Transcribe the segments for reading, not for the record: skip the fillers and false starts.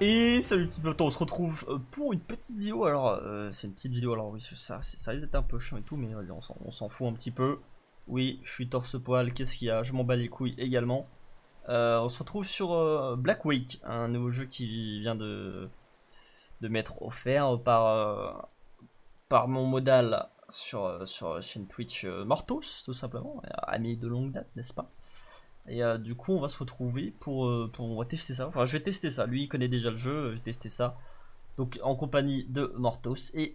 Et salut petit pote, on se retrouve pour une petite vidéo. Alors c'est une petite vidéo, alors oui ça risque d'être un peu chiant et tout, mais vas-y, on s'en fout un petit peu. Oui, je suis torse-poil, qu'est-ce qu'il y a, je m'en bats les couilles également. On se retrouve sur Black Wake, un nouveau jeu qui vient de m'être offert par mon modal sur la chaîne Twitch Morthos, tout simplement, ami de longue date, n'est-ce pas? Et du coup on va se retrouver pour on va tester ça, enfin je vais tester ça, lui il connaît déjà le jeu, j'ai testé ça, donc en compagnie de Morthos et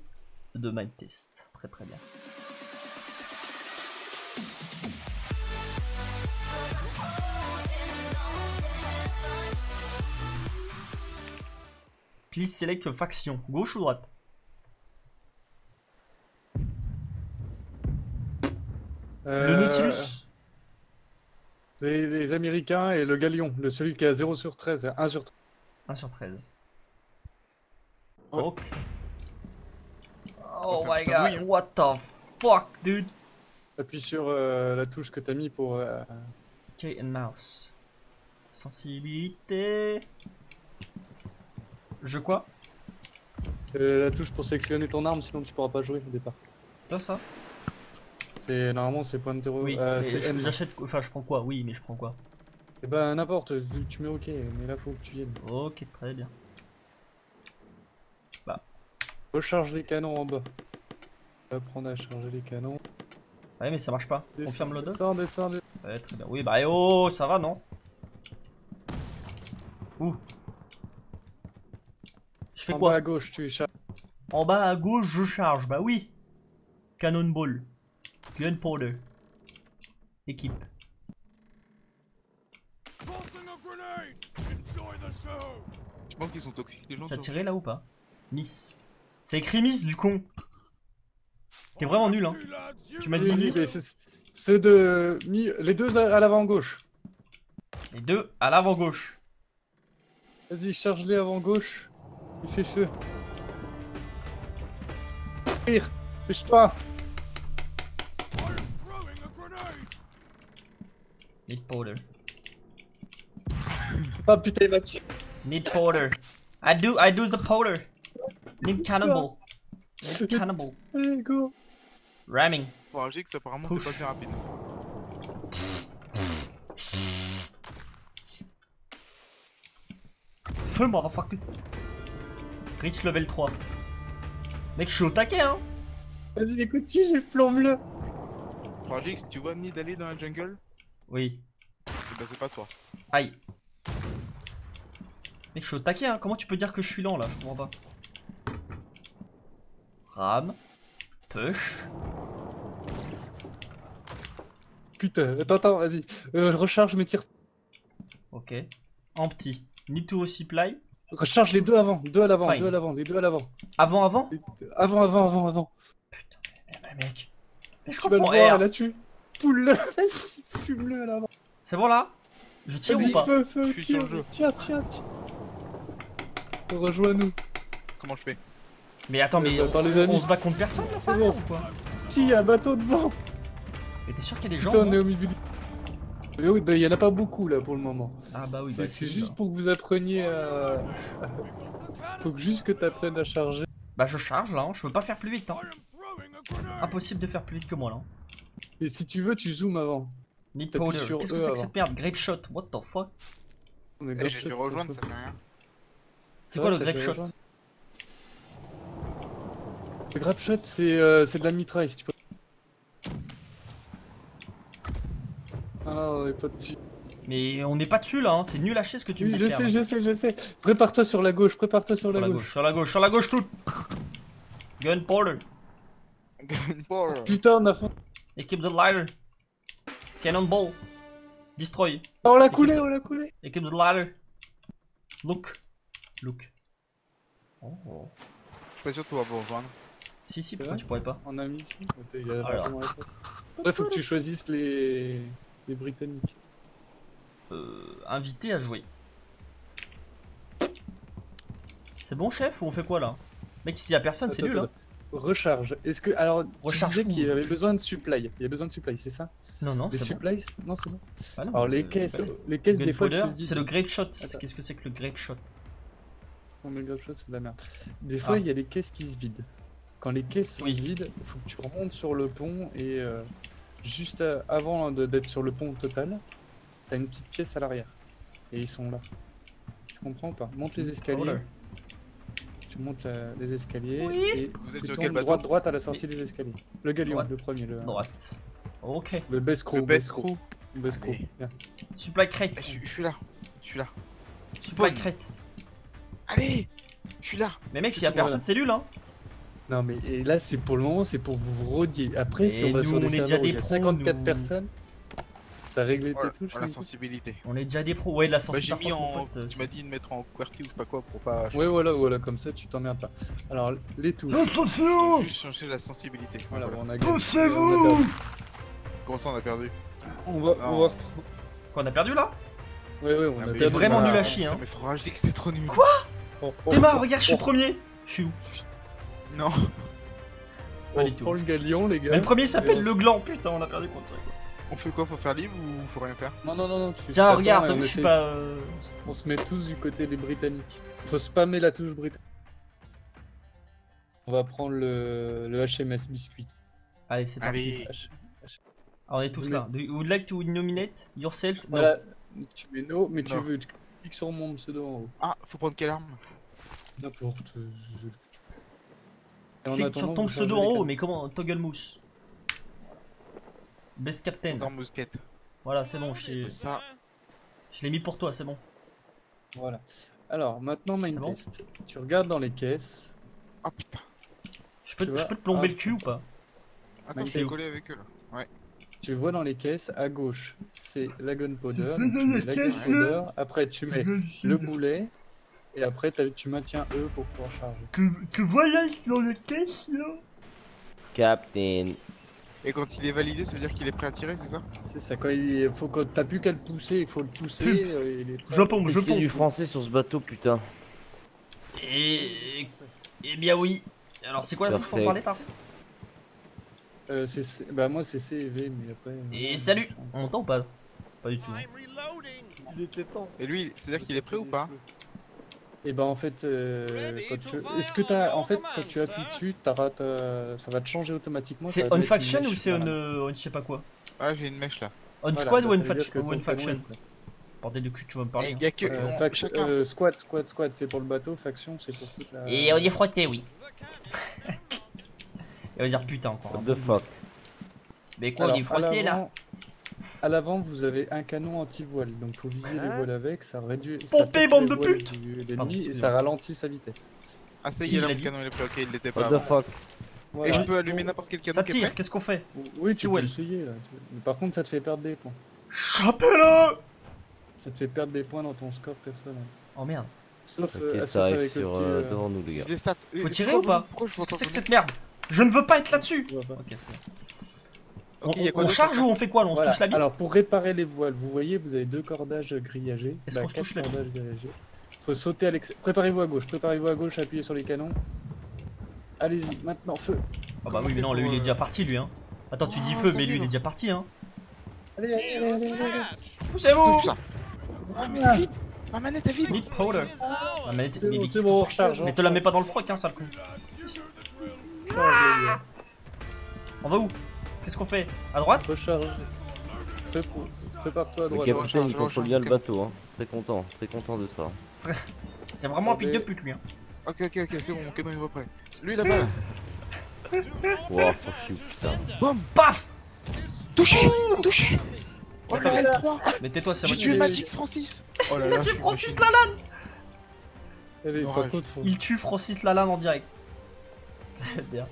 de Mindtest, très bien. Please select faction, gauche ou droite? Le Nautilus? Les Américains et le Galion, celui qui a 0 sur 13, 1 sur 13. 1 sur 13. Ouais. Ok. Oh my god, oui, hein. What the fuck, dude? Appuie sur la touche que t'as mis pour... Key and mouse. Sensibilité... Je quoi? La touche pour sélectionner ton arme, sinon tu pourras pas jouer au départ. C'est pas ça? Normalement c'est point de terreau. Oui, j'achète, enfin je prends quoi? Oui, mais je prends quoi? Eh ben n'importe, tu mets ok, mais là faut que tu viennes. Ok, très bien. Bah. Recharge les canons en bas. On va apprendre à charger les canons. Ouais mais ça marche pas. On ferme le dos. Descends. Ouais, très bien. Oui bah oh, ça va non? Ouh. Je fais quoi? En bas à gauche tu charges. En bas à gauche je charge, bah oui. Cannonball. Gun pour deux. Équipe. Je pense qu'ils sont toxiques les gens. Ça tirait là ou pas? Miss. C'est écrit Miss du con. T'es vraiment nul hein. Tu m'as dit Miss. C'est de... Les deux à l'avant gauche. Les deux à l'avant gauche. Vas-y charge les avant gauche. Il fait feu. Rire. Pêche-toi. Need powder. Oh putain, il m'a tué. Need powder. I do the powder. Need cannibal. Need cannibal. Allez, go. Ramming. Pour un Gx, apparemment, t'es pas assez rapide. Feu, motherfucker. Reach level 3. Mec, je suis au taquet, hein. Vas-y, écoute, j'ai le plan bleu. Pour un Gx, tu vois amener d'aller dans la jungle? Oui. Bah c'est pas toi. Aïe. Mec je suis au taquet hein, comment tu peux dire que je suis lent là, je comprends pas. Ram. Push. Putain, attends, vas-y. Je recharge mes tirs. Ok. En petit. Need to resupply. Recharge les deux avant, les deux à l'avant. Avant Avant. Putain, mais mec. Mais je comprends pas. Poule-le, vas-y, fume-le là-bas. C'est bon là? Je tire ou pas? Feu, tiens. Rejoins-nous. Comment je fais? Mais attends, mais on se bat contre personne là, ça? Ou quoi? Si, y'a un bateau devant. Mais t'es sûr qu'il y a des gens? Putain, on est au milieu. Mais oui, bah y'en a pas beaucoup là pour le moment. Ah bah oui, c'est juste pour que vous appreniez à... Faut juste que t'apprennes à charger. Bah je charge là, je peux pas faire plus vite hein. Impossible de faire plus vite que moi là. Et si tu veux, tu zoomes avant. Need powder. Qu'est-ce que c'est que cette merde? Grape shot. What the fuck? Hey, j'ai fait rejoindre, ça fait rien. C'est quoi le grape shot? Le grape shot, c'est de la mitraille si tu peux. Ah là, on est pas dessus. Mais on n'est pas dessus là, hein. C'est nul à chier ce que tu me dis. Je sais. Prépare-toi sur la gauche, sur la gauche toute. Gun powder. Putain, on a fond. Équipe de ladder. Cannonball. Destroy. Oh, on l'a coulé. Équipe de ladder. Look. Oh. Je suis pas sûr de pouvoir vous rejoindre. Si, pourquoi tu pourrais pas? On a mis ici. Après, faut que tu choisisses les Britanniques. Invité à jouer. C'est bon, chef, ou on fait quoi là? Mec, s'il y a personne, c'est nul hein. Recharge. Est-ce que alors tu disais qu'il y avait besoin de supply. Il y a besoin de supply, c'est ça? Non. Les supplies, bon. Non c'est bon. Ah non, alors les caisses, des fois c'est le grape shot. Qu'est-ce que c'est que le grape shot? on met autre chose, c'est de la merde. Des fois, il y a des caisses qui se vident. Quand les caisses sont vides, il faut que tu remontes sur le pont et juste avant d'être sur le pont total, t'as une petite pièce à l'arrière. Et ils sont là. Tu comprends ou pas? Monte les escaliers. Tu montes les escaliers et vous êtes sur quel bateau? Droite à la sortie des escaliers. Le galion, le premier. Droite. Ok. Le Bescrew. Le Bescrew. Supply crate. Je suis là. Je suis là. Supply crate. Allez, je suis là. Mais mec, s'il y a personne, cellule hein. Non mais et là c'est pour le moment, c'est pour vous rodier. Après et si on va sur des serveurs où il y a 54 personnes, ça réglait tes touches. La sensibilité. On est déjà des pros, ouais, de la sensibilité. Tu m'as dit de mettre en QWERTY ou je sais pas quoi pour pas... Ouais voilà, comme ça tu t'emmerdes pas. Alors les touches... Attention, juste changer la sensibilité. Voilà, on a gagné. Poussez-vous. Comment ça on a perdu? On va... Quoi, on a perdu là? Ouais, on a perdu. T'es vraiment nul à chier hein. Mais faut rajouter que c'était trop nul. Quoi? Théma, regarde, je suis premier. Je suis où? Non. On prend le galion, les gars. Mais le premier s'appelle le gland, putain, on a perdu contre ça. On fait quoi? Faut faire libre ou faut rien faire? Non. Tiens, regarde, je suis pas. On se met tous du côté des Britanniques. Faut spammer la touche britannique. On va prendre le HMS biscuit. Allez, c'est parti. Alors, on est tous là. Would like to nominate yourself? Voilà. Tu mets no, mais tu veux. Tu cliques sur mon pseudo en haut. Ah, faut prendre quelle arme? N'importe. Clique sur ton pseudo en haut, mais comment? Toggle mousse. Best Captain. Voilà, c'est bon, je l'ai mis pour toi, c'est bon. Voilà. Alors, maintenant, Mindtest. Tu regardes dans les caisses. Ah putain. Je peux te plomber le cul ou pas? Attends, je vais coller avec eux là. Ouais. Tu vois dans les caisses, à gauche, c'est la gunpowder. Après, tu mets le boulet. Et après, tu maintiens E pour pouvoir charger. Tu vois là sur le caisse là, Captain. Et quand il est validé, ça veut dire qu'il est prêt à tirer, c'est ça? C'est ça, quand t'as plus qu'à le pousser, il faut le pousser. Je pompe du français sur ce bateau, putain. Eh bien oui. Alors c'est quoi la touche pour parler par contre? Bah moi c'est C et V, mais après... Et salut! On m'entend ou pas? Pas du tout. Et lui, c'est-à-dire qu'il est prêt ou pas? Et bah en fait, quand tu appuies dessus, ça va te changer automatiquement. C'est on faction ou c'est on je sais pas quoi? Ah, j'ai une mèche là. On squad ou on faction? Bordel de cul, tu vas me parler. Y'a que squad, c'est pour le bateau, faction c'est pour toute la... Et on y est frotté, oui. Et on va dire putain encore. What the fuck. Mais quoi, on est frotté là? À l'avant, vous avez un canon anti-voile, donc faut viser les voiles avec, ça réduit. Pompez, bande de putes! Et ça ralentit sa vitesse. Ah, ça y est, là, le canon il est prêt, ok, il l'était pas. Voilà. Et je peux allumer n'importe quel canon. Ça tire, qu'est-ce qu'on fait? Oui, tu peux essayer là. Mais par contre, ça te fait perdre des points. Chapelle! Ça te fait perdre des points dans ton score personnel. Oh merde. Sauf avec le petit. Devant nous, les gars. Faut tirer ou pas? Qu'est-ce que c'est que cette merde? Je ne veux pas être là-dessus! Ok, c'est bon. Okay, on charge ou on fait quoi? On se touche la bite? Alors pour réparer les voiles, vous voyez, vous avez 2 cordages grillagés. Est-ce qu'on se touche la bite? Faut sauter à l'extérieur. Préparez-vous à gauche, appuyez sur les canons. Allez-y, maintenant, feu. Ah bah oui, mais non, lui il est déjà parti lui hein. Attends, tu dis feu, mais lui il est déjà parti hein. Allez. Poussez-vous! Ah mais c'est vide! Ma manette est vide! Ma manette est vide. C'est bon, on recharge. Mais te la mets pas dans le froc hein, sale con. On va où? Qu'est-ce qu'on fait? À droite? Recharge. Prépare-toi à droite. Le capitaine il contrôle bien le bateau hein. Très content de ça. C'est vraiment un pic de pute lui hein. Ok, c'est bon, mon canon il va prêt. Lui là-bas là. Wouah, putain. Boum, paf. Touché. Oh le level 3. Mais tais-toi, c'est moi. J'ai tué Magic Francis. Oh là là. Il a tué Francis Lalanne. Il tue Francis Lalanne en direct. C'est bien.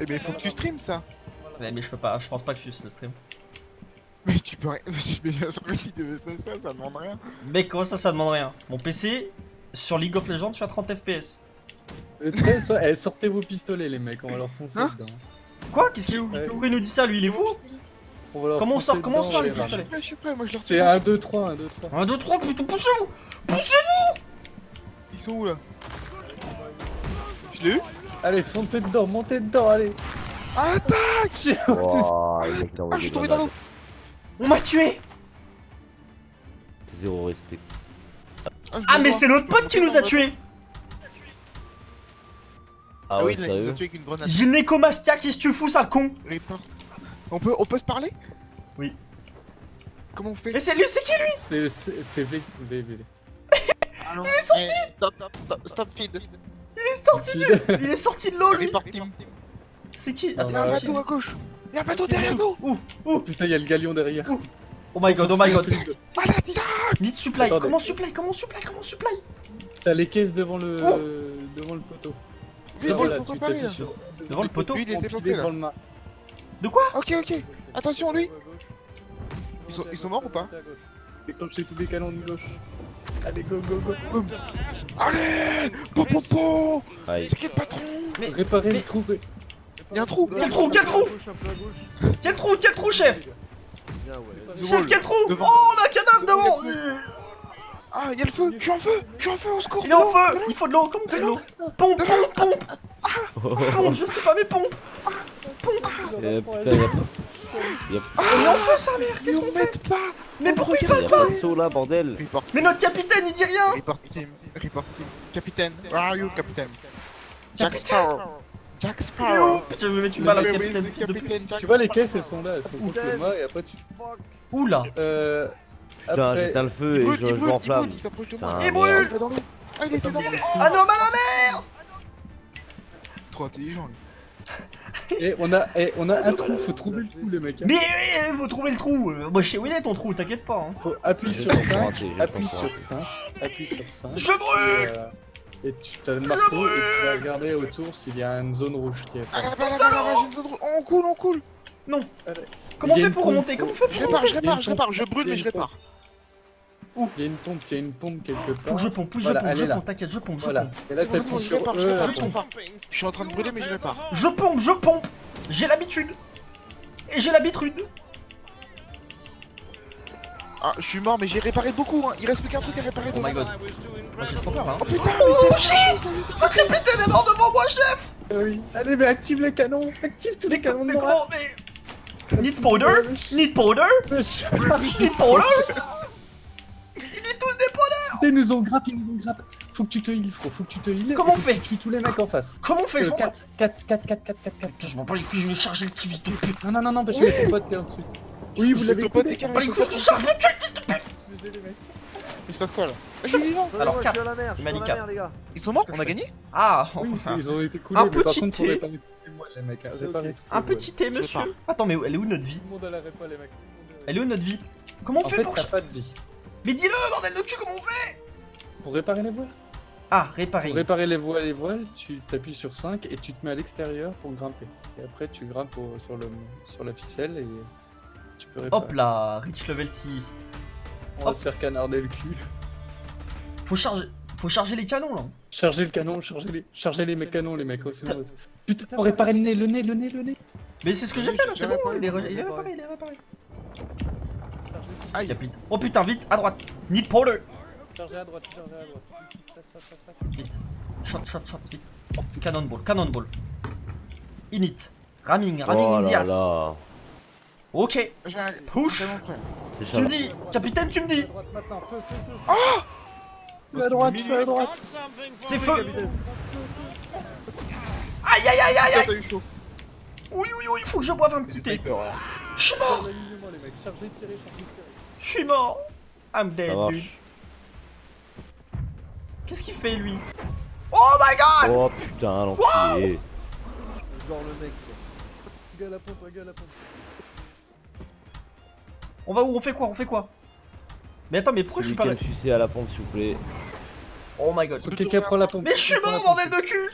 Eh mais faut que tu stream ça. Mais je peux pas, je pense pas que tu le stream. Mais tu peux rien, mais si tu veux stream ça, ça demande rien. Mais comment ça demande rien? Mon PC, sur League of Legends, je suis à 30 FPS. Sortez vos pistolets les mecs, on va leur foncer dedans. Quoi? Qu'est-ce qu'il nous dit ça lui, il est fou? Comment on sort les pistolets? Je suis prêt, moi je leur tire. C'est 1, 2, 3, 1, 2, 3. 1, 2, 3, putain, poussez-vous! Ils sont où là? Je l'ai eu? Allez, foncez dedans, montez dedans, allez. Attaque! Wow, je suis tombé dans l'eau. On m'a tué. Zéro respect. Ah mais c'est l'autre pote qui nous a tués. Ah oui, il nous a tués avec une grenade. Gynécomastia, qu'est-ce que tu fous, sale con? On peut se parler? Oui. Comment on fait? Mais c'est lui, c'est qui lui? C'est VV. Il est sorti! Stop feed. Il est sorti de l'eau lui. C'est qui? Attends, il y a un bateau à gauche. Il y a un bateau derrière nous. Ouh. Putain, il y a le galion derrière. Oh my god. Need supply. Comment supply? T'as les caisses devant le poteau. Devant le poteau. De quoi? Ok. Attention lui. Ils sont morts ou pas? Déclenchez tous les canons de gauche. Allez, go. Allez, po. C'est qui le patron? Réparez le trou. Y'a un trou, chef. Chef, quel trou? Oh, on a un cadavre devant. Ah, y'a le feu. Je suis en feu, au secours. Il est en feu. Il faut de l'eau. Comment de l'eau? Pompe. Pompe, je sais pas, mais pompe. Yep. Ah, on est en feu, sa mère! Qu'est-ce qu'on fait? Mais pourquoi il parle pas? Mais notre capitaine, il dit rien! Report team. Capitaine, where are you, capitaine? Jack Sparrow. Putain, je vais mettre une balle à ce capitaine. Tu vois, les caisses, elles sont là, elles sont contre le mât, et après tu... Oula! Putain, j'éteins le feu et je m'enflamme. Il brûle! Ah, il était dans l'eau! Ah non, ma mère! Trop intelligent, lui. Et on a un trou, faut trouver le trou les mecs. Mais oui, faut trouver le trou. Moi je sais où il est ton trou, t'inquiète pas. Hein. Faut appuyer sur 5, appuie sur 5. Je brûle. Et tu t'as le marteau et tu vas regarder autour s'il y a une zone rouge qui est. On coule. Non. Comment on fait pour remonter? Je répare, je brûle mais je répare. Il y a une pompe quelque part. Faut que je pompe, t'inquiète, je pompe. Voilà, et là t'appuies sur E. Je suis en train de brûler mais je répare. Je pompe. J'ai l'habitude. Et j'ai l'habitude. Ah, je suis mort mais j'ai réparé beaucoup, hein. Il reste plus qu'un truc à réparer. Oh my god. Moi j'ai trop peur, hein. Oh putain, mais shit. Le capitaine est mort devant moi, chef. Oui. Allez, mais active les canons. Active tous les canons de moi. Need powder. Ils nous ont grappé, Faut que tu te heal, frérot, Comment on fait? Tu tues tous les mecs en face. Comment on fait? 4. Je m'en bats les couilles, je vais charger le cul, fils de pute. Non, parce que j'ai ton pote qui est en dessous. Oui, vous l'avez coupé. Je m'en bats les couilles, je charge le cul, fils de pute. Désolé, mec. Il se passe quoi là? Je suis vivant. Alors, 4. Il m'a dit 4. Ils sont morts? On a gagné? Ah, oui, ils ont été coulés, mais par contre, faudrait pas les mecs. Un petit thé, monsieur. Attends, mais elle est où notre vie? Elle est où notre vie? Comment on fait pour... Mais dis-le, bordel de cul, comment on fait? Pour réparer les voiles. Ah, réparer. Pour réparer les voiles, tu t'appuies sur 5 et tu te mets à l'extérieur pour grimper. Et après, tu grimpes sur la ficelle et tu peux réparer. Hop là, reach level 6. On va se faire canarder le cul. Faut charger les canons, là. Charger le canon, charger les canons, les mecs. Oh, c'est bon. Putain, on réparer le nez. Mais c'est ce que j'ai fait, là, c'est bon, il est réparé. Aïe. Oh putain, vite, à droite. Need powder. Chargez à droite. Vite. Shot, vite. Oh, cannonball. Init. Ramming Indias. Ok. Push. Tu me dis, capitaine, tu me dis. Oh, feu à droite. C'est feu. Aïe. Oui, il faut que je boive un petit thé. Je suis mort. Je suis mort. I'm dead, lui. Qu'est-ce qu'il fait, lui? Oh my god. Oh putain, l'enculé. Genre le mec. Gars la pompe. On va où? On fait quoi? Mais attends, mais pourquoi je suis pas là? Sucer à la pompe, s'il vous plaît. Oh my god. Quelqu'un prend la pompe. Mais je suis mort, bordel de cul.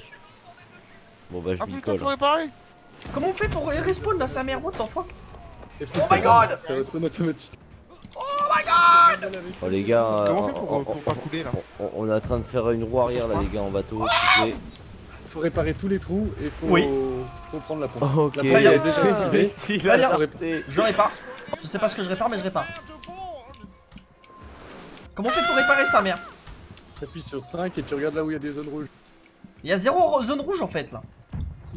Bon bah je m'y colle. Comment on fait pour respawn là, sa mère? What the fuck? Oh my god! Ça reste automatique. Oh my god! Oh les gars, comment on fait pour pas couler là? On est en train de faire une roue arrière là les gars en bateau. Faut réparer tous les trous et faut prendre la pompe. Ok, la pompe est déjà activée. Je répare. Je sais pas ce que je répare mais je répare. Comment on fait pour réparer ça, merde? T'appuies sur 5 et tu regardes là où il y a des zones rouges. Il y a 0 zone rouge en fait là.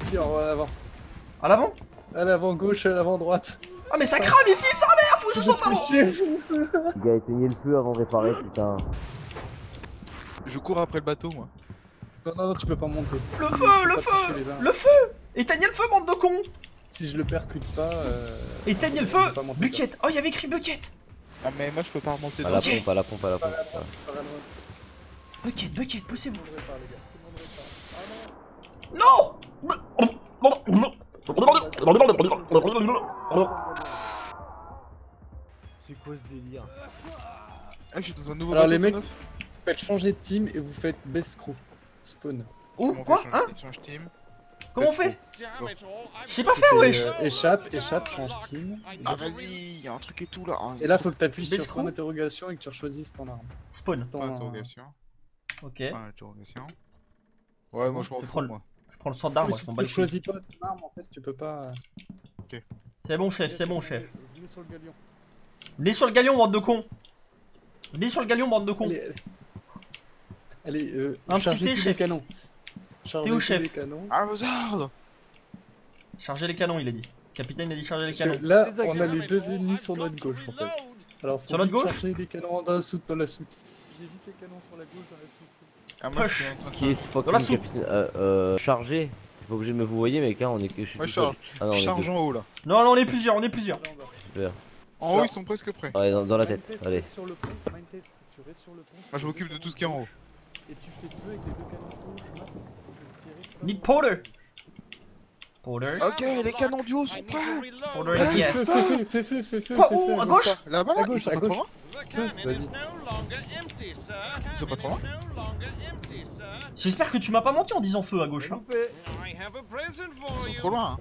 Si, en avant. À l'avant? À l'avant gauche, à l'avant droite. Ah mais ça crame ici, sa mère, faut que je sois pas bon. Il a éteigné le feu avant de réparer, putain. Je cours après le bateau, moi. Non, non, non, tu peux pas monter. Le feu, le feu, le feu. Éteignez le feu, bande de cons. Si je le percute pas... Éteignez le feu. Bucket. Oh, il y avait écrit Bucket. Ah, mais moi je peux pas remonter. À la pompe, à la pompe, à la pompe. Bucket, Bucket, poussez-vous. Non. C'est quoi ce délire? Ah, je suis dans un nouveau. Alors les mecs, vous faites changer de team et vous faites best crew. Spawn. Oh, quoi? Hein? Comment on fait? Je sais pas faire, wesh. Échappe, échappe, change team. Ah vas-y, y'a un truc et tout là. Et là faut que t'appuies sur point d'interrogation et que tu choisisses ton arme. Spawn. Point d'interrogation. Ok. Ouais, moi je m'en fous, moi. Je prends le sort d'arme, si tu choisis pas ton arme en fait, tu peux pas... Ok. C'est bon chef, c'est bon chef. Venez sur le galion. Venez sur le galion, bande de cons. Venez sur le galion, bande de cons. Allez, un petit thé, chef. Chargez où, chef? Les canons. Ah, vos ordres. Chargez les canons, il a dit. Capitaine, il a dit charger les canons. Là, on a les deux ennemis sur notre gauche, en fait. Alors, faut charger des canons dans la soute, dans la soute. J'évite les canons sur la gauche, dans la soute. Ah, moi, je suis en train de charger. Je suis pas obligé de me vous voyez, mec, hein, on est... Moi, je charge. Je charge en haut, là. Non, non, on est plusieurs, on est plusieurs. En haut, ils sont presque prêts. Ouais, dans la tête, allez. Moi, je m'occupe de tout ce qui est en haut. Et tu fais feu avec les deux canons rouges là pour Need Porter. Porter. Ok, les canons du haut sont prêts. Porter, yes. Fais feu. Quoi? Où? À gauche? Là-bas, à gauche, à gauche. Ils sont pas trop loin. J'espère que tu m'as pas menti en disant feu à gauche. Ils sont trop loin.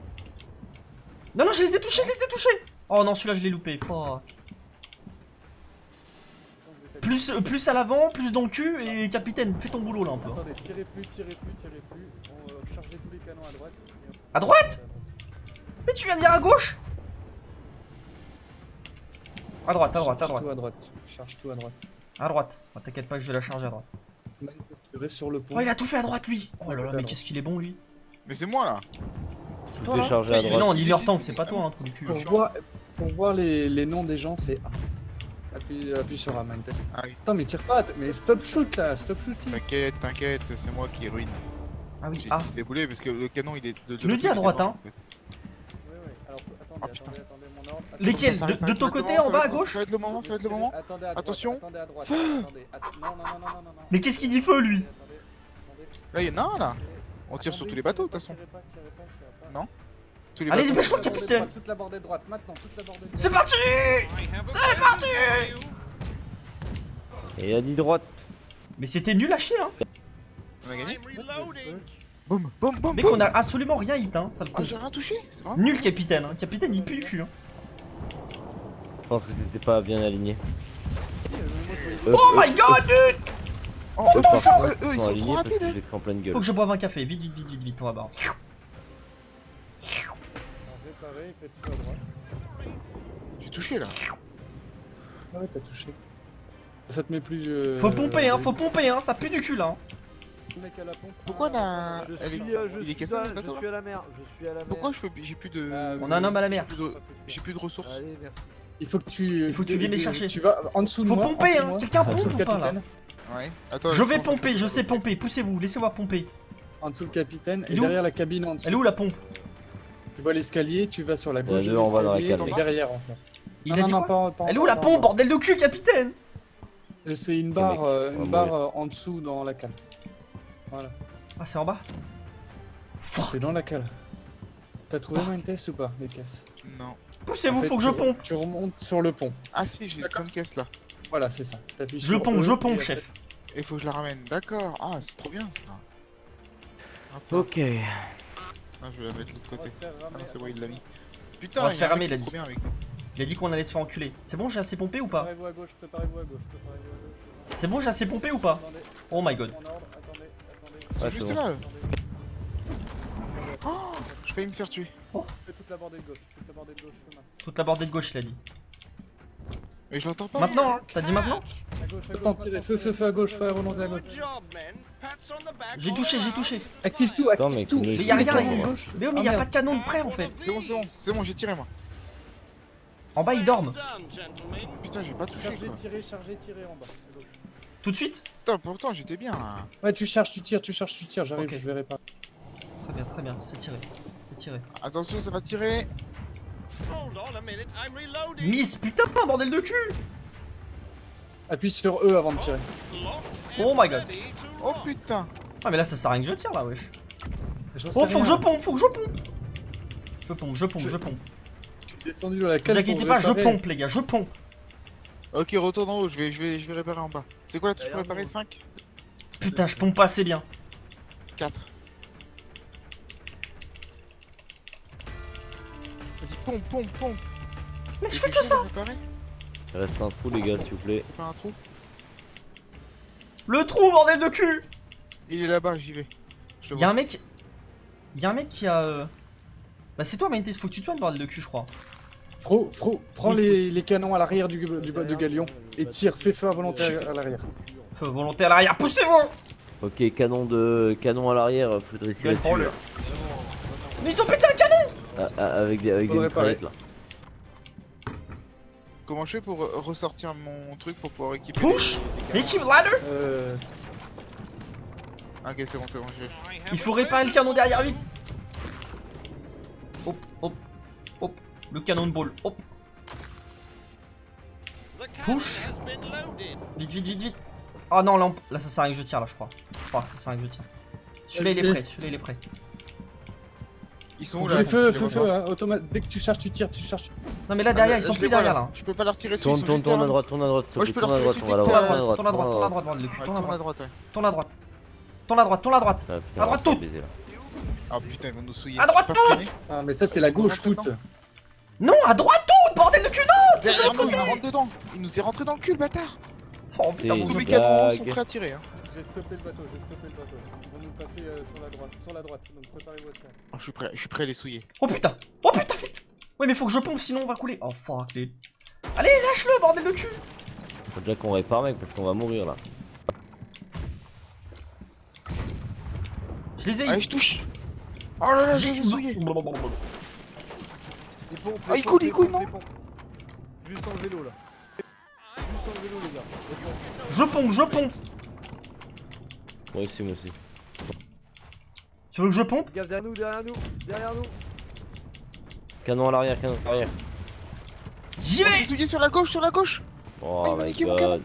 Non, non, je les ai touchés, je les ai touchés. Oh non, celui-là, je l'ai loupé. Fuck. Plus à l'avant, plus dans le cul, et capitaine, fais ton boulot là un peu. Attendez, tirez plus, on charge tous les canons à droite. À droite? Mais tu viens de dire à gauche? À droite. Charge tout à droite. À droite, oh, t'inquiète pas que je vais la charger à droite. Sur le pont. Oh, il a tout fait à droite lui. Oh là là, mais qu'est-ce qu'il est bon lui. Mais c'est moi là. C'est toi là à droite. Mais non, leader tank, c'est pas toi hein, trou du cul. Pour voir les noms des gens, c'est A. Appuie sur la Mindtest. Ah oui. Attends, mais tire pas, mais stop shoot là, stop shooting. T'inquiète, c'est moi qui ruine. Ah oui, j'ai déboulé parce que le canon il est de. Tu le dis à droite, hein. Ouais, ouais, alors attendez mon ordre. Lesquels? De ton côté, en bas à gauche? Ça va être le moment. Attention. Feu. Non. Mais qu'est-ce qu'il dit feu lui? Là, il y en a un là. On tire sur tous les bateaux de toute façon. Non? Allez, dépêche-toi, capitaine! C'est parti! C'est parti! Et il a dit droite. Mais c'était nul à chier, hein! On a gagné? Boum, boum, boum! Mec, on a absolument rien hit, hein, ça le compte. J'ai rien touché, c'est vrai? Nul, capitaine, hein! Capitaine, il pue du cul, hein! Je pense que t'étais pas bien aligné. Oh my god, dude! On t'en fout! Ils sont trop rapides! Faut que je boive un café, vite, on va barrer. J'ai touché là. Ah ouais, t'as touché. Ça te met plus. Faut pomper, hein, ça pue du cul là. Mec à la pompe. Pourquoi là la... Il est cassé le bateau. Je suis à la mer. Pourquoi j'ai plus de. On a un homme à la mer. J'ai plus de ressources. Allez, merci. Il faut que tu viennes les chercher. Tu vas en dessous de moi. Faut pomper, hein. Quelqu'un pompe ou pas là? Ouais. Attends, je vais pomper, je sais pomper. Poussez-vous, laissez-moi pomper. En dessous le capitaine et derrière la cabine en dessous. Elle est où la pompe? Tu vois l'escalier, tu vas sur la gauche, on va dans la cabine. Derrière en fait. Elle est où la pompe, bordel de cul, capitaine? C'est une barre en dessous dans la cale. Voilà. Ah, c'est en bas? C'est dans la cale. T'as trouvé un test ou pas, les caisses? Non. Poussez-vous, faut que je pompe. Tu remontes sur le pont. Ah si, j'ai comme caisse là. Voilà, c'est ça. Je pompe, chef. Et faut que je la ramène, d'accord. Ah, c'est trop bien ça. Ok. Ah, je vais la mettre de l'autre côté. Ah, c'est bon, il l'a mis. Putain, on va se faire ramer, il a dit. Il a dit qu'on allait se faire enculer. C'est bon, j'ai assez pompé ou pas? Préparez-vous à gauche. C'est bon, j'ai assez pompé ou pas? Oh my god. Ils sont juste là. Oh, je vais me faire tuer. Toute la bordée de gauche. Toute la bordée de gauche, il a dit. Mais je l'entends pas. Maintenant, hein. T'as dit maintenant? Feu à gauche, feu à remonter à gauche. J'ai touché. Active tout. Mais y'a rien, mais y'a pas de canon de près en fait. C'est bon, j'ai tiré moi. En bas ils dorment. Putain, j'ai pas touché. Chargez, tirez en bas. Tout de suite? Putain, pourtant j'étais bien là. Ouais, tu charges, tu charges, tu tires, j'arrive, okay. Je verrai pas. Très bien, c'est tiré. C'est tiré. Attention, ça va tirer. Miss, putain, pas bordel de cul! Appuie sur E avant de tirer. Oh my god. Oh putain. Ah mais là ça sert à rien que je tire là, wesh. Oh, faut que je pompe, faut que je pompe. Je pompe, je pompe, je pompe. Je suis descendu dans la cale. Ne vous inquiétez pas, je pompe les gars, je pompe. Ok, retourne en haut, je vais réparer en bas. C'est quoi la touche pour réparer? 5? Putain, je pompe pas assez bien. 4. Vas-y, pompe, pompe, pompe. Mais je fais que ça. Il reste un trou les gars, s'il vous plaît. Pas un trou. Le trou, bordel de cul. Il est là-bas, j'y vais. Y'a un mec. Y'a un mec qui a... Bah c'est toi Mindtest, faut que tu te soignes bordel de cul je crois. Fro, prends les canons à l'arrière du galion et tire, fais feu volontaire à l'arrière. Feu volontaire à l'arrière, poussez-vous. Ok, canon à l'arrière, faudrait tirer dessus. Mais ils ont pété un canon avec des mitraillettes là. Comment je fais pour ressortir mon truc pour pouvoir équiper? Push les... Équipe ladder. Ok, c'est bon, c'est bon. Il faut réparer le canon derrière, vite. Hop, hop, hop. Le canon de ball, hop. Push. Vite, vite, vite, vite. Ah non, là ça sert à rien que je tire, là, je crois. Je crois que ça sert à rien que je tire. Celui-là, il est prêt, celui-là, il est prêt. Ils sont où là? Feu, automate. Dès que tu charges, tu tires, tu charges. Non, mais là derrière, ils sont plus derrière là. Je peux pas leur tirer dessus. Tourne à droite, tourne à droite. Moi, je peux leur tirer dessus. Tourne à droite. À droite, toute. Ah putain, ils vont nous souiller. À droite, toute. Ah, mais ça, c'est la gauche, toute. Non, à droite, toute. Bordel de cul, non. C'est de l'autre côté. Il nous est rentré dans le cul, le bâtard. Oh putain, tous mes canons sont prêts à tirer. J'ai stoppé le bateau, Ils vont nous passer sur la droite, donc préparez-vous à ça. Oh, je suis prêt à les souiller. Oh putain, vite. Ouais, mais faut que je pompe, sinon on va couler. Oh fuck, les... Allez, lâche-le, bordel de cul. Faut déjà qu'on répare, mec, parce qu'on va mourir là. Je les ai. Allez, je touche. Oh là là, j'ai souillé. Ah, il coule, non. Juste en vélo là. Juste en vélo, les gars. Je pompe. Moi aussi. Tu veux que je pompe? Derrière nous. Canon à l'arrière. J'y vais. Souillé sur la gauche. Oh my god.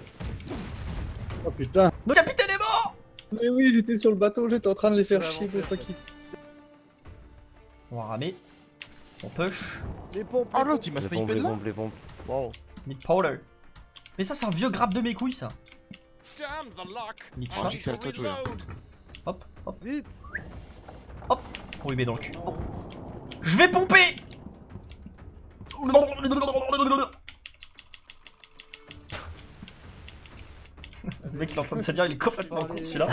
Oh putain. Notre capitaine est mort. Mais oui, j'étais sur le bateau, j'étais en train de les faire chier. On va ramer. On push. Les pompes. Oh l'autre il m'a snipé là. Les pompes. Wow. Nick Powder. Mais ça c'est un vieux grappe de mes couilles ça. Hop, on lui met dans le cul. Hop. Je vais pomper. Le mec il est en train de se dire il est complètement con celui-là.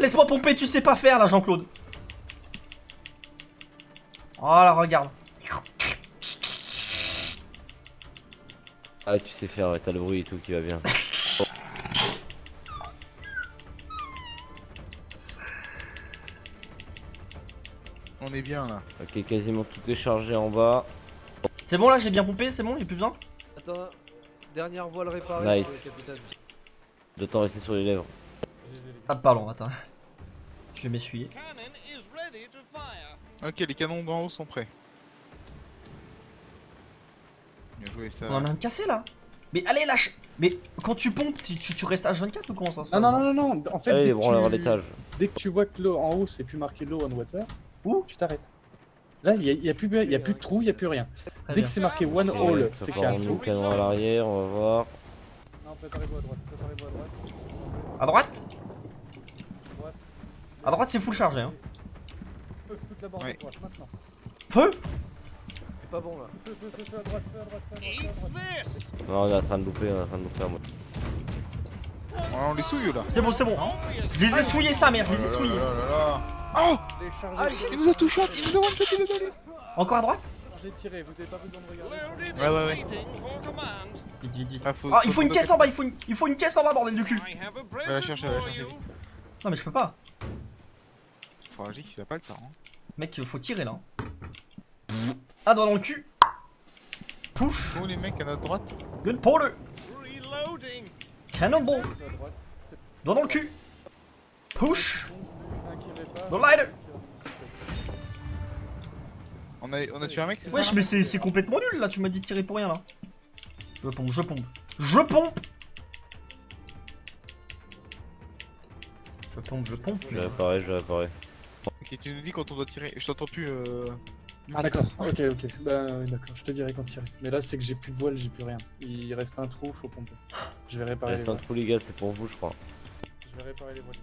Laisse-moi pomper, tu sais pas faire là Jean-Claude. Oh là regarde. Ah tu sais faire, ouais, t'as le bruit et tout qui va bien. Oh. On est bien là. Ok, quasiment tout est chargé en bas. C'est bon là, j'ai bien pompé, c'est bon, j'ai plus besoin. Attends, dernière voile réparée. Nice. De temps rester sur les lèvres. Ah pardon, attends. Je vais m'essuyer. Ok, les canons d'en haut sont prêts. Jouer ça. On en a un cassé là. Mais allez lâche. Mais quand tu pompes, tu restes H24 ou comment ça se passe? Non. En fait, allez, dès que tu vois que l'eau en haut c'est plus marqué low on water, tu t'arrêtes. Là, il y a plus de trou, il y a plus rien. Très dès que c'est marqué one hole, c'est carré. On met à l'arrière, on va voir. Non, préparez-vous à droite. À droite. À droite, c'est full chargé hein. Ouais. Feu. Pas bon là. Feu à droite. Non, on est en train de louper, on les souille là. C'est bon. Je les ai souillés sa merde, Oh, il nous a tout shot, il nous a one shot, il est allé. Encore à droite? J'ai tiré, vous avez pas besoin de regarder. Ouais. Vite. Ah, il faut une caisse en bas, il faut une caisse en bas, bordel du cul. Va la chercher, vite. Non mais je peux pas. Faut agir qu'il a pas le temps. Mec, faut tirer là. Ah, doigt dans le cul. Push. Où les mecs à notre droite? Gun powder. Cannonball. Doigt dans le cul. Push. The lighter. On a tué un mec, c'est ça? Wesh, mais c'est complètement nul là, tu m'as dit tirer pour rien là. Je pompe, je pompe. Je pompe. Je pompe, je pompe. Je réapparais, je réapparais. Ok, tu nous dis quand on doit tirer. Je t'entends plus. Ah d'accord, ok, ok. Bah d'accord, je te dirai quand tirer. Mais là, c'est que j'ai plus de voile, j'ai plus rien. Il reste un trou, faut pomper. Je vais réparer. Il reste un trou, les gars, c'est pour vous, je crois. Je vais réparer les voiles.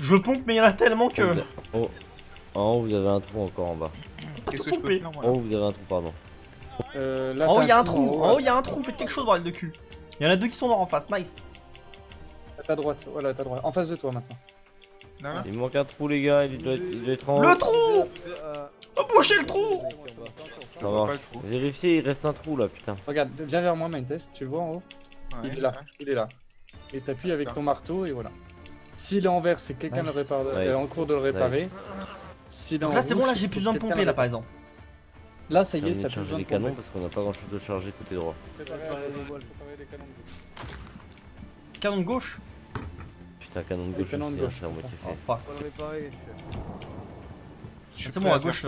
Je pompe, mais il y en a tellement que. Oh, en haut, vous avez un trou encore en bas. Qu'est-ce que je peux faire, moi? En haut, vous avez un trou, pardon. Là, en haut, il y a un trou. En haut, il y a un trou. Faites quelque chose, bordel de cul. Il y en a deux qui sont morts en face, nice. À ta droite, voilà, à ta droite. En face de toi maintenant. Non, non. Il manque un trou, les gars, il doit être en... Le trou! Bouchez le trou! Non, pas le trou. Vérifiez, il reste un trou là, putain. Regarde, viens vers moi, Mindtest, tu le vois en haut? Ouais, il est là, il est là. Et t'appuies avec ton marteau et voilà. S'il est en vert, c'est quelqu'un nice. Ouais. En cours de le réparer. Ouais. S'il est en rouge, c'est bon, là j'ai plus besoin de pomper là par exemple. Là, ça y est, ça peut changer les canons parce qu'on n'a pas grand chose de charger côté droit. Canon de gauche? Putain, canon de gauche. Canon de gauche. C'est bon, à gauche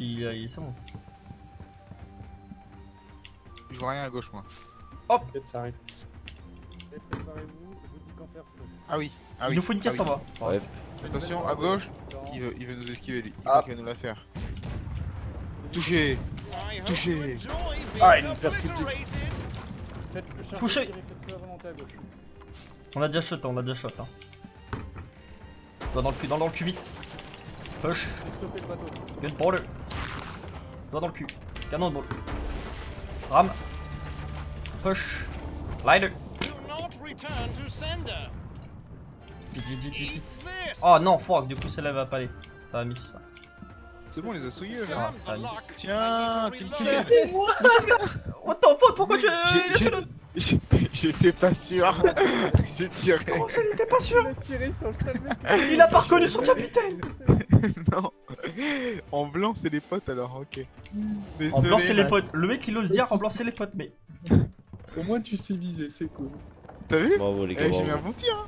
il c'est bon. Je vois rien à gauche moi. Hop! Ça arrive. Ah oui, ah oui. Il nous faut une caisse en bas. Ouais. Attention, à gauche, il veut nous esquiver lui. Ah. Il va nous la faire. Touché! Touché! Ah, il nous perd tout de suite. Touché! On a déjà shot, on a déjà shot. Hein. Dans le cul vite. Push. Gunpowder. Doigt dans le cul. Canon de ball. Ram. Push. Lighter. Vite, vite, vite, vite. Oh non, fuck, du coup celle-là va pas aller. Ça va miss. C'est bon, on les a souillés là. Ah, ça va miss. Tiens, Tim Kill. Oh t'en faute, pourquoi tu es l'autre? J'étais pas sûr. J'ai tiré. Comment ça, il était pas sûr? Il a pas reconnu son capitaine. Non. En blanc c'est les potes alors, ok. Désolé, en blanc c'est les potes. Le mec il ose dire en blanc c'est les potes, mais... Au moins tu sais viser, c'est cool. T'as vu? Bravo les gars. J'ai mis un bon tir.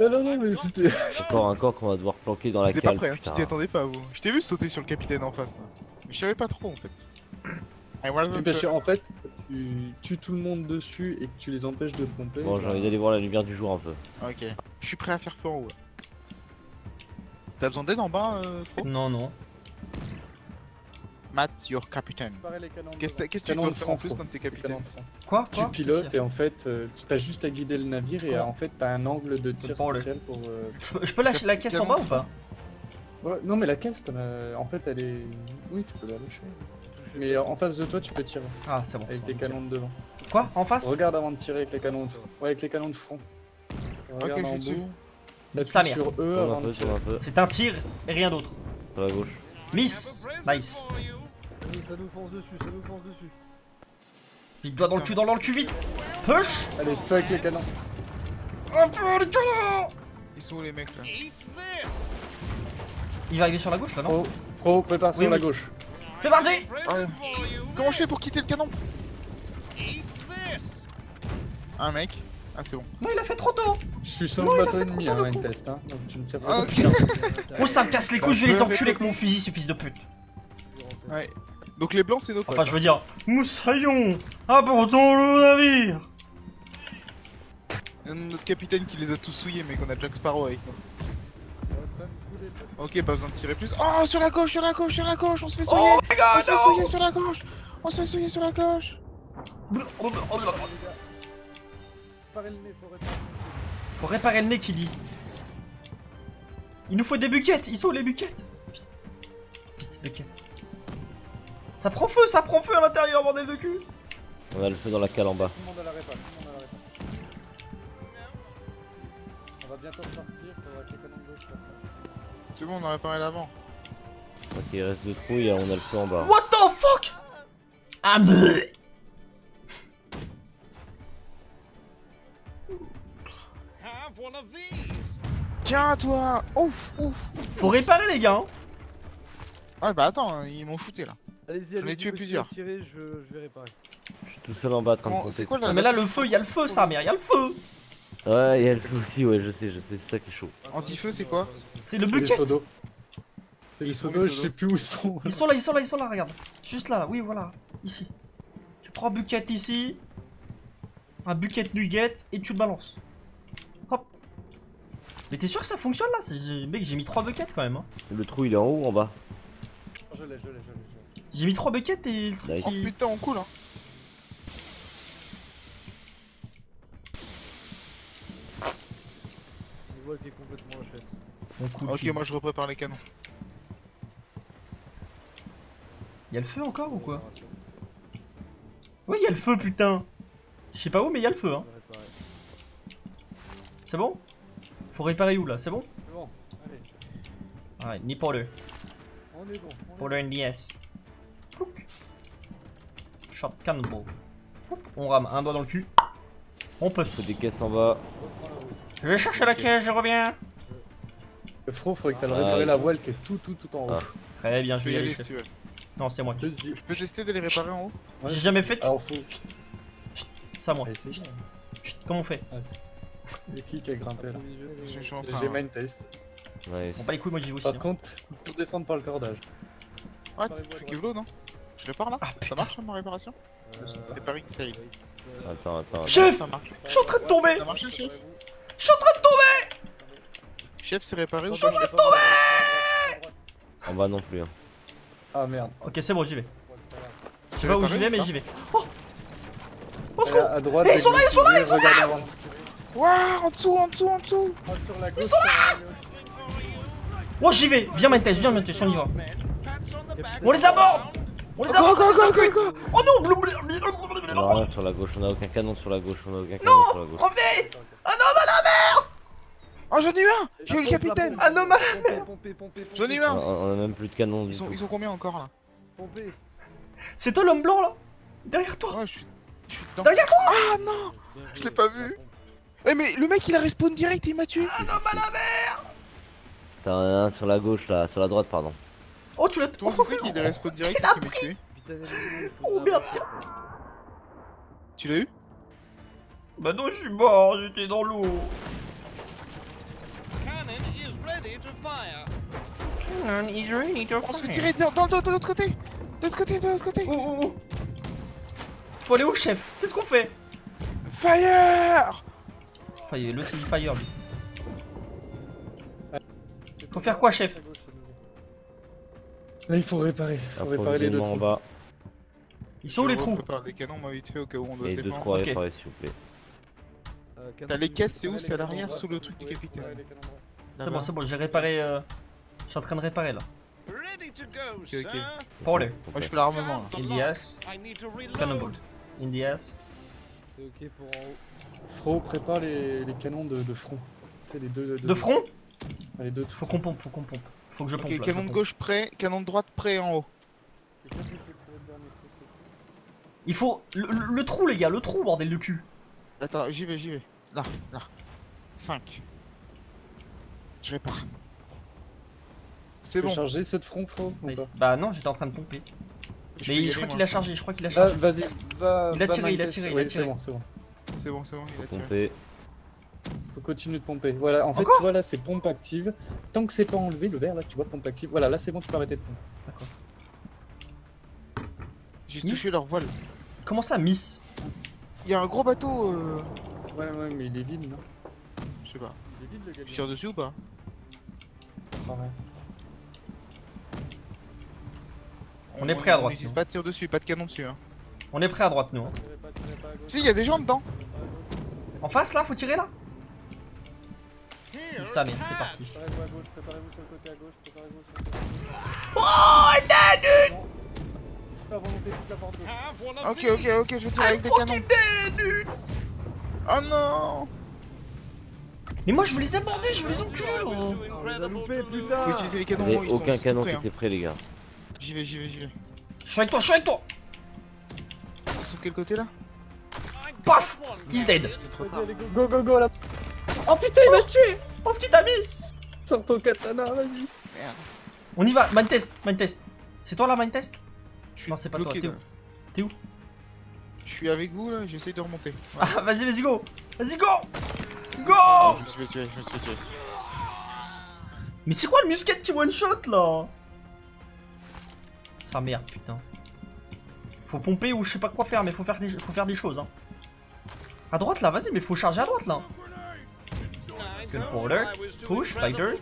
Non non non mais c'était... Encore un corps qu'on va devoir planquer dans la cale. T'étais pas prêt, hein. Tu t'y attendais pas vous. Je t'ai vu sauter sur le capitaine en face là. Mais je savais pas trop en fait. En fait, tu tues tout le monde dessus et que tu les empêches de pomper. Bon, j'ai envie d'aller voir la lumière du jour un peu. Ok. Je suis prêt à faire feu en haut. T'as besoin d'aide en bas, Fro? Non, non. Matt, your captain. Qu'est-ce que tu peux faire en plus quand t'es capitaine? Quoi? Tu pilotes et en fait, t'as juste à guider le navire et en fait, t'as un angle de tir spécial pour... Je peux lâcher la caisse en bas ou pas? Non, mais la caisse, en fait, elle est... Oui, tu peux la lâcher. Mais en face de toi, tu peux tirer. Ah, c'est bon. Avec les canons de devant. Quoi? En face? Regarde avant de tirer avec les canons de front. Ouais, avec les canons de front. Regarde en bas. Ça merde. C'est un tir et rien d'autre. À la gauche. Miss. Nice. Ça nous fonce dessus, ça nous fonce dessus. Vite, doigt dans le cul, vite. Push. Allez, fuck les canons. Oh putain! Ils sont où les mecs là? Il va arriver sur la gauche là, non? Pro, prépare sur la gauche. C'est parti! Comment je fais pour quitter le canon? Un mec. Ah c'est bon. Non, il a fait trop tôt. Je suis sur le bateau ennemi à Mindtest, hein. Donc tu me tiens pas. Oh, ça me casse les couilles, je vais les enculer avec mon fusil, ces fils de pute. Ouais. Donc les blancs c'est nos potes. Enfin je veux dire, moussaillon, apportons le navire. Notre capitaine qui les a tous souillés, mais qu'on a Jack Sparrow avec nous. Ok, pas besoin de tirer plus. Oh, sur la gauche, sur la gauche, sur la gauche, on se fait souiller. Oh my god, on se fait souiller sur la gauche. On se fait souiller sur la gauche. Faut réparer le nez, qui dit. Il nous faut des buquettes. Ils sont où les buquettes? Vite, buquettes. Ça prend feu à l'intérieur, bordel de cul. On a le feu dans la cale en bas. Tout le monde à la répa, tout le monde à la répa. On va bientôt sortir pour la canon de gauche. C'est bon, on a réparé l'avant. Ok, il reste deux trous et on a le feu en bas. What the fuck? Ah bleu. Tiens toi. Ouf, ouf. Faut réparer les gars hein. Ah bah attends, ils m'ont shooté là. J'en ai tué plusieurs. Je vais réparer. Je suis tout seul en bas. Mais là le feu, il y a le feu, sa mère, il y a le feu. Ouais, il y a le feu aussi, ouais, je sais, c'est ça qui est chaud. Anti-feu, c'est quoi? C'est le bucket. Les sodos, je sais plus où ils sont. Ils sont là, regarde. Juste là, oui, voilà, ici. Tu prends un bucket ici, un bucket nugget et tu balances. Hop. Mais t'es sûr que ça fonctionne là? Mec, j'ai mis 3 buckets quand même. Hein. Le trou, il est en haut ou en bas? Je l'ai. J'ai mis 3 buckets et le truc. Oh putain, on coule hein. Le wall est complètement lâché. Ok, moi je reprépare les canons. Y'a le feu encore ou quoi? Ouais, y'a le feu putain. Je sais pas où mais y'a le feu hein. C'est bon? Faut réparer où là? C'est bon? C'est bon, allez. Ah, ni pour le. On est bon. Pour le NDS. Shotgun bro. On rame un doigt dans le cul. On peut se. Des caisses en bas. Je vais chercher la caisse, je reviens. Le fro, faudrait que t'ailles réparer la voile qui est tout en haut. Très bien, je vais y aller. Non, c'est moi. Je peux essayer de les réparer en haut. J'ai jamais fait. Alors faut. C'est à moi. Comment on fait? C'est qui a grimpé là? J'ai mindtest. On bat les couilles, moi j'y vais aussi. Par contre, faut descendre par le cordage. Ouais, tu fais Kevlo non? Je répare là? Ça marche ma réparation? Réparing save. Attends. Chef! Je suis en train de tomber! Ça marche, chef? Je suis en train de tomber! Chef, c'est réparé ou pas? Je suis en train de tomber! En bas non plus. Ah merde. Ok, c'est bon, j'y vais. Je sais pas où j'y vais, mais j'y vais. Oh! Au secours! Ils sont là! Wouah! En dessous! Ils sont là! Oh, j'y vais! Viens, Mindtest, on y va. On les aborde! On les aborde! Oh non! Non, sur la gauche, on a aucun canon sur la gauche, Non! Revenez! Un homme à la merde! Oh, j'en ai eu un! J'ai eu le capitaine! Un homme à la merde! J'en ai eu un! On a même plus de canon. Ils sont combien encore là? C'est toi l'homme blanc là? Derrière toi! Ouais, je suis dedans. Derrière toi! Ah non! Je l'ai pas vu! Eh, mais le mec il a respawn direct et il m'a tué! Un homme à la merde! T'en as un sur la gauche là, sur la droite, pardon. Oh, tu l'as tué! Il est respawn direct et il m'a tué! Oh merde, tiens! Tu l'as eu? Bah non, je suis mort, j'étais dans l'eau. Cannon is ready to fire. On se fait tirer de l'autre côté. De l'autre côté. Oh. Faut aller où, chef? Qu'est-ce qu'on fait? Fire! Enfin, le c'est du fire, lui. Faut faire quoi, chef? Là, il faut réparer. Faut réparer les deux trous. Ils sont où les trous? Les canons, moi, vite fait, au cas où on doit se défendre. Les deux, trois, s'il vous plaît. T'as les caisses, c'est où? C'est à l'arrière, sous le truc du capitaine. C'est bon, j'ai réparé. Je suis en train de réparer là. Ok. Pour aller. Moi je fais l'armement là. Indias. Cannonball. Indias. C'est ok pour en haut. Fro, prépare les canons de front. C'est les deux. De front? Les deux de front. Faut qu'on pompe. Faut que je pompe. Ok, canon de gauche prêt, canon de droite prêt en haut. Il faut. Le trou, les gars, le trou, bordel de cul. Attends, j'y vais. Là. 5. Je répare. C'est bon. Tu peux charger ceux de front, Fro? Bah non, j'étais en train de pomper. Mais je crois qu'il a chargé, Vas-y, va. Il a tiré. C'est bon, il a tiré. Faut continuer de pomper. Voilà, en fait, tu vois là, c'est pompe active. Tant que c'est pas enlevé, le vert là, tu vois, pompe active. Voilà, là c'est bon, tu peux arrêter de pomper. D'accord. J'ai touché leur voile. Comment ça, miss? Il y a un gros bateau. Ouais, mais il est vide, non? Je sais pas. Il est vide, le gars. Je tire dessus ou pas? On est prêt à droite. Pas de tir dessus, pas de canon dessus. Hein. On est prêt à droite, nous. Hein. Si, il y a des gens dedans. En face, là, faut tirer là. Ça, mais c'est parti. Oh, Ok, je vais tirer avec des canons. Oh non. Mais moi je veux les aborder, je veux les enculer là. Faut utiliser les canons, ils sont aucun canon qui était prêt, les gars. J'y vais. Je suis avec toi. Ils sont de quel côté là? Paf! He's dead! C'est trop tard. Go là. Oh putain, il m'a tué! Oh, ce qu'il t'a mis! Sors ton katana, vas-y. Merde. On y va, Mindtest. C'est toi là, Mindtest? Non, c'est pas toi, t'es où? T'es où? Je suis avec vous là, j'essaye de remonter. Ouais. Ah, vas-y, vas-y, go! Vas-y, go! Go! Oh, je me suis fait tuer, je me suis fait tuer. Mais c'est quoi le musket qui one-shot là? Sa merde, putain. Faut pomper ou je sais pas quoi faire, mais faut faire des choses. Hein. À droite là, vas-y, mais faut charger à droite là. Gunpowder, push, rider,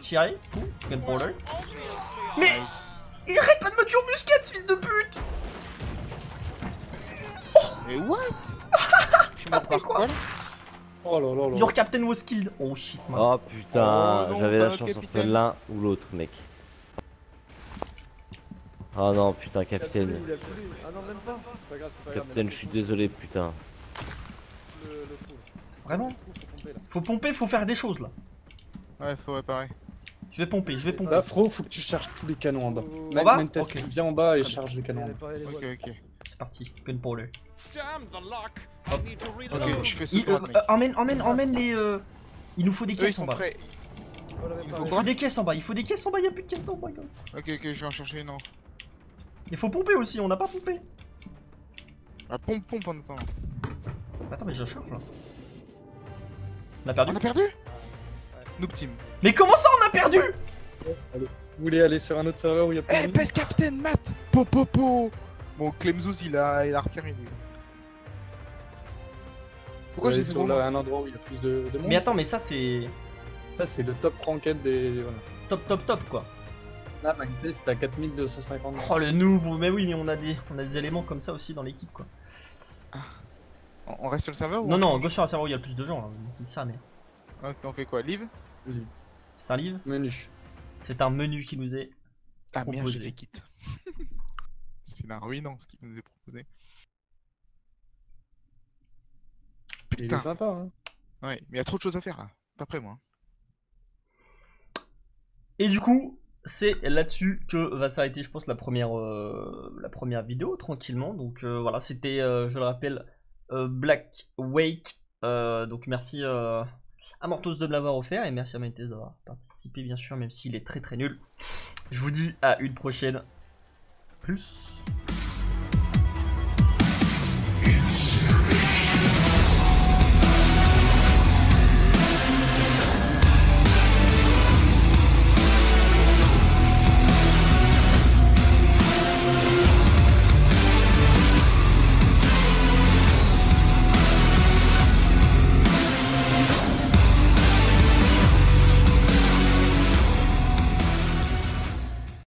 tirer, gunpowder. Mais il arrête pas de me tuer au musket, ce fils de pute! Oh. Mais what? Je suis mort par quoi? Oh là là là. Your captain was killed. Oh shit, man. Oh putain, oh, j'avais la chance entre l'un ou l'autre, mec. Ah non, putain, capitaine. Ah non, même pas. Pas grave, pas grave. Capitaine, je suis désolé, putain. Vraiment? Faut pomper, faut faire des choses là. Ouais, faut réparer. Je vais pomper, je vais pomper. Là, Fro, faut que tu charges tous les canons en bas. En bas? Mindtest, okay. Viens en bas et charge les canons. Ok, ok. C'est parti, gunpowder. Hop. Ok, je fais ce emmène les... Il nous faut des caisses en bas. Il faut des caisses en bas, il faut des caisses en bas, y'a plus de caisses en bas. Ok, ok, je vais en chercher une. Il faut pomper aussi, on n'a pas pompé. Ah, pompe en attendant. Attends, mais je charge là. On a perdu? On a perdu? Noob team. Mais comment ça on a perdu? Allez. Vous voulez aller sur un autre serveur où il y a pas de... Eh, pèse captain, Matt! Popopo! Bon, Clemzouz il a retiré lui. Pourquoi j'ai sur là, un endroit où il y a plus de monde? Mais attends, mais ça c'est... Ça c'est le top ranked des... Voilà. Top quoi. Là, Mindtest, t'as 4250. Oh le noob, mais oui, mais on a des éléments comme ça aussi dans l'équipe quoi. On reste sur le serveur ou... Non, non, on gauche sur le serveur où il y a le plus de gens là. Ça, mais... Ok, on fait quoi? Live? Oui. C'est un live? Menu. C'est un menu qui nous est... Ah proposé. Merde, je les quitte. C'est la ruine ce qui nous est proposé. Putain. Il est sympa, hein. Ouais, mais il y a trop de choses à faire là. Pas près moi. Et du coup, c'est là-dessus que va s'arrêter, je pense, la première vidéo tranquillement. Donc voilà, c'était, je le rappelle, Black Wake. Donc merci à Morthos de me l'avoir offert et merci à Mindtest d'avoir participé, bien sûr, même s'il est très très nul. Je vous dis à une prochaine. Peace.